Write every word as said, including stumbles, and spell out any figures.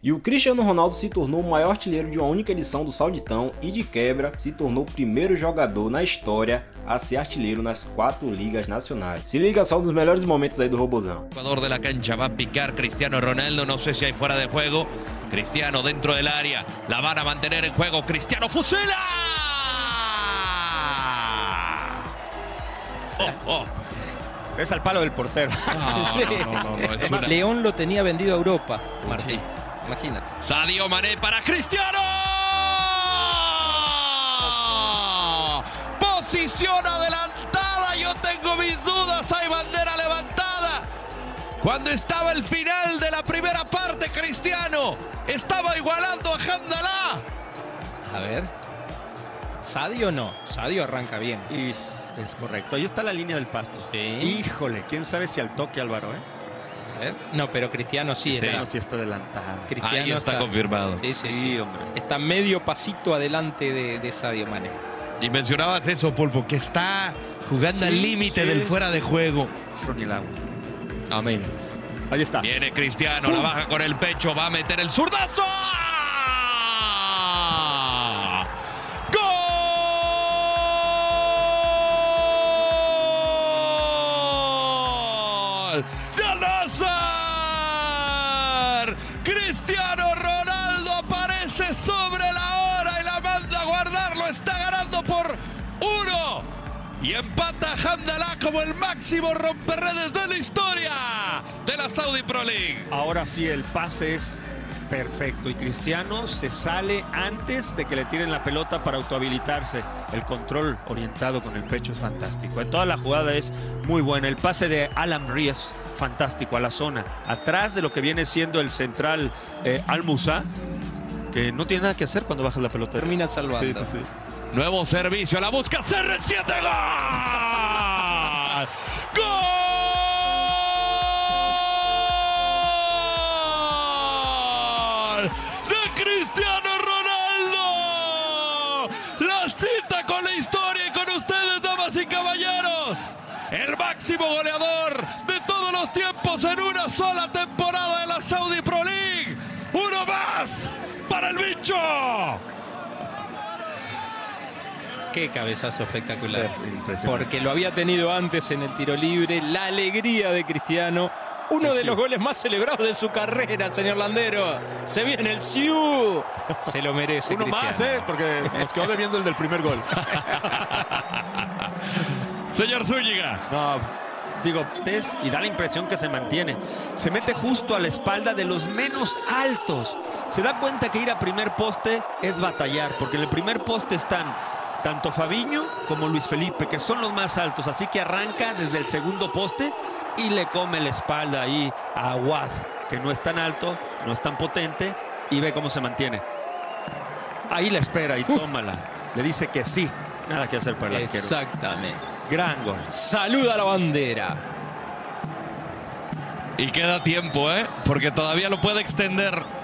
E o Cristiano Ronaldo se tornou o maior artilheiro de uma única edição do Salditão e, de quebra, se tornou o primeiro jogador na história a ser artilheiro nas quatro ligas nacionais. Se liga só nos melhores momentos aí do Robozão. Jugador de la cancha va a picar Cristiano Ronaldo, no sé si hay fuera de juego. Cristiano dentro del área, la van a mantener en juego. Cristiano fusila. Oh, oh. Es al palo del portero. No, sí. no, no, no, no, es una... León lo tenía vendido a Europa, Martín. Sí. Imagínate. Sadio Mané para Cristiano. Posición adelantada. Yo tengo mis dudas. Hay bandera levantada. Cuando estaba el final de la primera parte, Cristiano estaba igualando a Handala. A ver. Sadio no. Sadio arranca bien. Y es, es correcto. Ahí está la línea del pasto. Sí. Híjole, quién sabe si al toque, Álvaro, ¿eh? No, pero Cristiano sí, Cristiano está. sí está adelantado. Cristiano Ahí está, está confirmado. Sí, sí, sí, sí, hombre. Está medio pasito adelante de, de Sadio Mané. Y mencionabas eso, Pulpo, que está jugando sí, al límite sí, del fuera sí. de juego. Amén. Ahí está. Viene Cristiano, ¡pum! La baja con el pecho, va a meter el zurdazo. ¡Gol! Cristiano Ronaldo aparece sobre la hora y la manda a guardarlo. Está ganando por uno y empata Handala como el máximo romperredes de la historia de la Saudi Pro League. Ahora sí, el pase es perfecto y Cristiano se sale antes de que le tiren la pelota para autohabilitarse. El control orientado con el pecho es fantástico. En toda la jugada es muy buena. El pase de Alan Ríos, fantástico, a la zona, atrás de lo que viene siendo el central eh, Almusa, que no tiene nada que hacer cuando baja la pelota. Termina salvando. Sí, sí, sí. Nuevo servicio, la busca C R siete, ¡gol! ¡Gol! ¡De Cristiano Ronaldo! La cita con la historia y con ustedes, damas y caballeros, el máximo goleador de todos los tiempos en una sola temporada de la Saudi Pro League. Uno más para el bicho. Qué cabezazo espectacular. Porque lo había tenido antes en el tiro libre. La alegría de Cristiano. Uno de los goles más celebrados de su carrera, señor Landero. Se viene el Siu. Se lo merece. Uno Cristiano. más, ¿eh? Porque nos quedó debiendo el del primer gol. Señor Zúñiga. No, digo, es, y da la impresión que se mantiene. Se mete justo a la espalda de los menos altos. Se da cuenta que ir a primer poste es batallar, porque en el primer poste están tanto Fabinho como Luis Felipe, que son los más altos. Así que arranca desde el segundo poste y le come la espalda ahí a Awad, que no es tan alto, no es tan potente, y ve cómo se mantiene. Ahí la espera y tómala. Le dice que sí, nada que hacer para el arquero. Exactamente. Gran gol. Saluda la bandera. Y queda tiempo, ¿eh? Porque todavía lo puede extender.